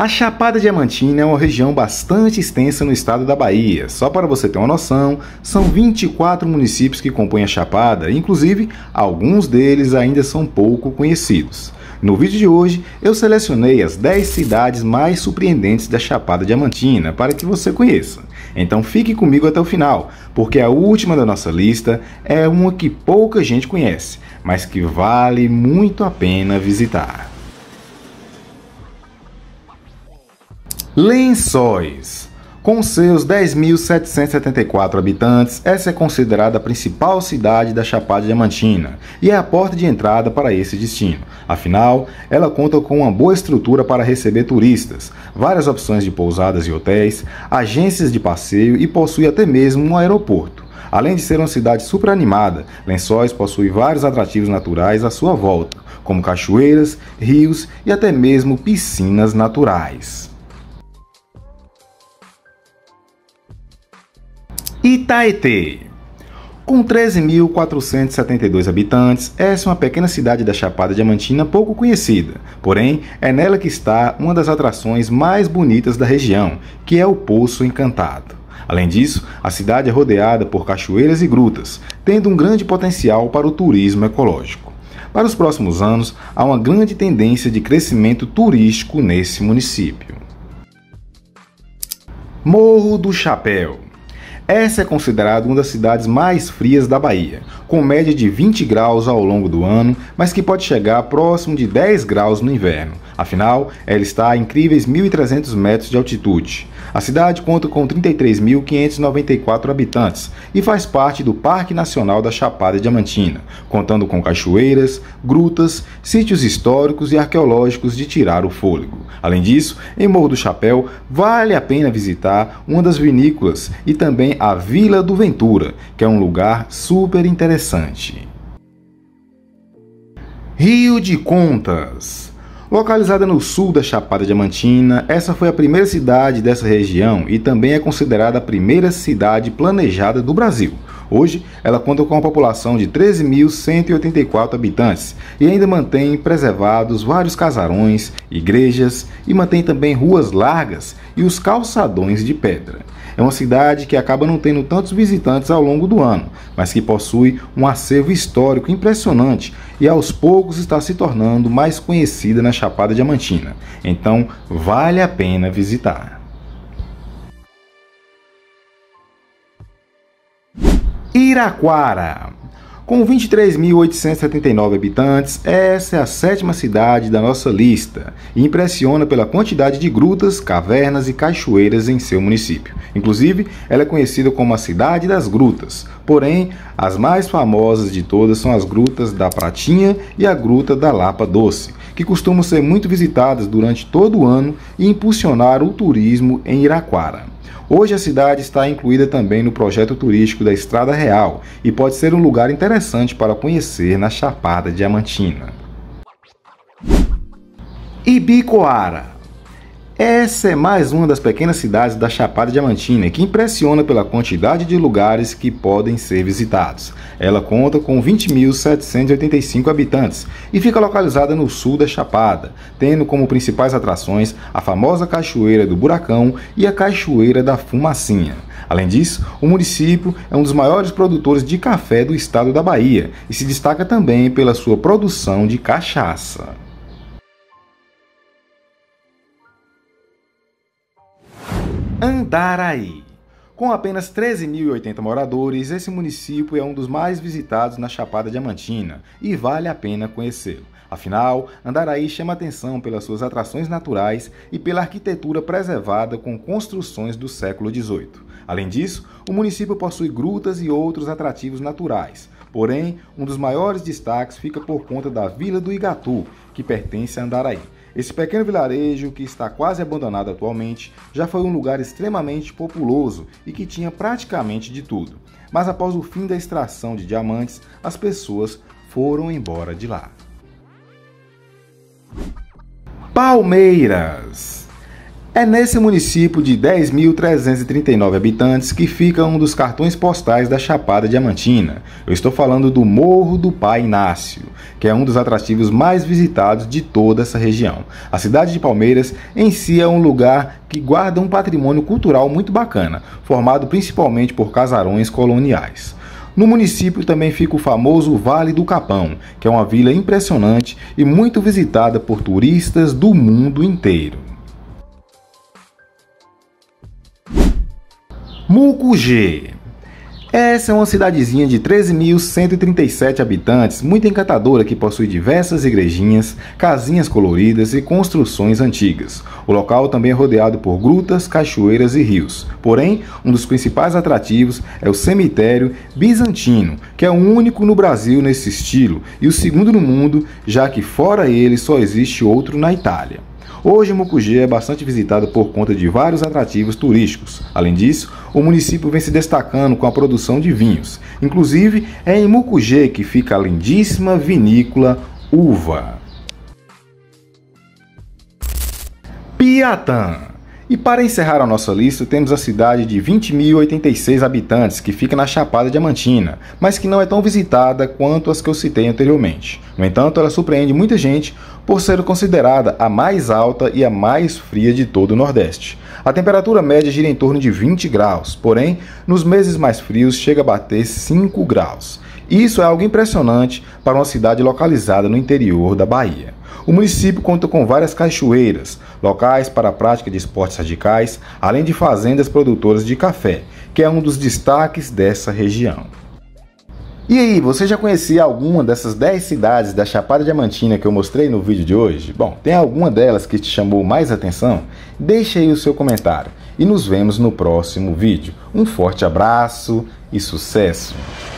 A Chapada Diamantina é uma região bastante extensa no estado da Bahia. Só para você ter uma noção, são 24 municípios que compõem a Chapada, inclusive alguns deles ainda são pouco conhecidos. No vídeo de hoje, eu selecionei as 10 cidades mais surpreendentes da Chapada Diamantina para que você conheça. Então fique comigo até o final, porque a última da nossa lista é uma que pouca gente conhece, mas que vale muito a pena visitar. Lençóis. Com seus 10.774 habitantes, essa é considerada a principal cidade da Chapada Diamantina e é a porta de entrada para esse destino. Afinal, ela conta com uma boa estrutura para receber turistas, várias opções de pousadas e hotéis, agências de passeio e possui até mesmo um aeroporto. Além de ser uma cidade super animada, Lençóis possui vários atrativos naturais à sua volta, como cachoeiras, rios e até mesmo piscinas naturais. Itaetê. Com 13.472 habitantes, essa é uma pequena cidade da Chapada Diamantina pouco conhecida, porém é nela que está uma das atrações mais bonitas da região, que é o Poço Encantado. Além disso, a cidade é rodeada por cachoeiras e grutas, tendo um grande potencial para o turismo ecológico. Para os próximos anos, há uma grande tendência de crescimento turístico nesse município. Morro do Chapéu. Essa é considerada uma das cidades mais frias da Bahia, com média de 20 graus ao longo do ano, mas que pode chegar próximo de 10 graus no inverno. Afinal, ela está a incríveis 1.300 metros de altitude. A cidade conta com 33.594 habitantes e faz parte do Parque Nacional da Chapada Diamantina, contando com cachoeiras, grutas, sítios históricos e arqueológicos de tirar o fôlego. Além disso, em Morro do Chapéu, vale a pena visitar uma das vinícolas e também a Vila do Ventura, que é um lugar super interessante. Rio de Contas. Localizada no sul da Chapada Diamantina, essa foi a primeira cidade dessa região e também é considerada a primeira cidade planejada do Brasil. Hoje, ela conta com uma população de 13.184 habitantes e ainda mantém preservados vários casarões, igrejas e mantém também ruas largas e os calçadões de pedra. É uma cidade que acaba não tendo tantos visitantes ao longo do ano, mas que possui um acervo histórico impressionante e aos poucos está se tornando mais conhecida na Chapada Diamantina. Então, vale a pena visitar. Iraquara. Com 23.879 habitantes, essa é a sétima cidade da nossa lista e impressiona pela quantidade de grutas, cavernas e cachoeiras em seu município. Inclusive, ela é conhecida como a Cidade das Grutas, porém, as mais famosas de todas são as grutas da Pratinha e a gruta da Lapa Doce, que costumam ser muito visitadas durante todo o ano e impulsionar o turismo em Iraquara. Hoje a cidade está incluída também no projeto turístico da Estrada Real e pode ser um lugar interessante para conhecer na Chapada Diamantina. Ibicoara. Essa é mais uma das pequenas cidades da Chapada Diamantina que impressiona pela quantidade de lugares que podem ser visitados. Ela conta com 20.785 habitantes e fica localizada no sul da Chapada, tendo como principais atrações a famosa Cachoeira do Buracão e a Cachoeira da Fumacinha. Além disso, o município é um dos maiores produtores de café do estado da Bahia e se destaca também pela sua produção de cachaça. Andaraí. Com apenas 13.080 moradores, esse município é um dos mais visitados na Chapada Diamantina e vale a pena conhecê-lo. Afinal, Andaraí chama atenção pelas suas atrações naturais e pela arquitetura preservada com construções do século XVIII. Além disso, o município possui grutas e outros atrativos naturais. Porém, um dos maiores destaques fica por conta da Vila do Igatú, que pertence a Andaraí. Esse pequeno vilarejo, que está quase abandonado atualmente, já foi um lugar extremamente populoso e que tinha praticamente de tudo. Mas após o fim da extração de diamantes, as pessoas foram embora de lá. Palmeiras. É nesse município de 10.339 habitantes que fica um dos cartões postais da Chapada Diamantina. Eu estou falando do Morro do Pai Inácio, que é um dos atrativos mais visitados de toda essa região. A cidade de Palmeiras em si é um lugar que guarda um patrimônio cultural muito bacana, formado principalmente por casarões coloniais. No município também fica o famoso Vale do Capão, que é uma vila impressionante e muito visitada por turistas do mundo inteiro. Mucugê. Essa é uma cidadezinha de 13.137 habitantes, muito encantadora, que possui diversas igrejinhas, casinhas coloridas e construções antigas. O local também é rodeado por grutas, cachoeiras e rios. Porém, um dos principais atrativos é o cemitério bizantino, que é o único no Brasil nesse estilo e o segundo no mundo, já que fora ele só existe outro na Itália. Hoje, Mucugê é bastante visitado por conta de vários atrativos turísticos. Além disso, o município vem se destacando com a produção de vinhos. Inclusive, é em Mucugê que fica a lindíssima vinícola Uva. Piatã. E para encerrar a nossa lista, temos a cidade de 20.086 habitantes, que fica na Chapada Diamantina, mas que não é tão visitada quanto as que eu citei anteriormente. No entanto, ela surpreende muita gente por ser considerada a mais alta e a mais fria de todo o Nordeste. A temperatura média gira em torno de 20 graus, porém, nos meses mais frios chega a bater 5 graus. Isso é algo impressionante para uma cidade localizada no interior da Bahia. O município conta com várias cachoeiras, locais para a prática de esportes radicais, além de fazendas produtoras de café, que é um dos destaques dessa região. E aí, você já conhecia alguma dessas 10 cidades da Chapada Diamantina que eu mostrei no vídeo de hoje? Bom, tem alguma delas que te chamou mais atenção? Deixa aí o seu comentário e nos vemos no próximo vídeo. Um forte abraço e sucesso!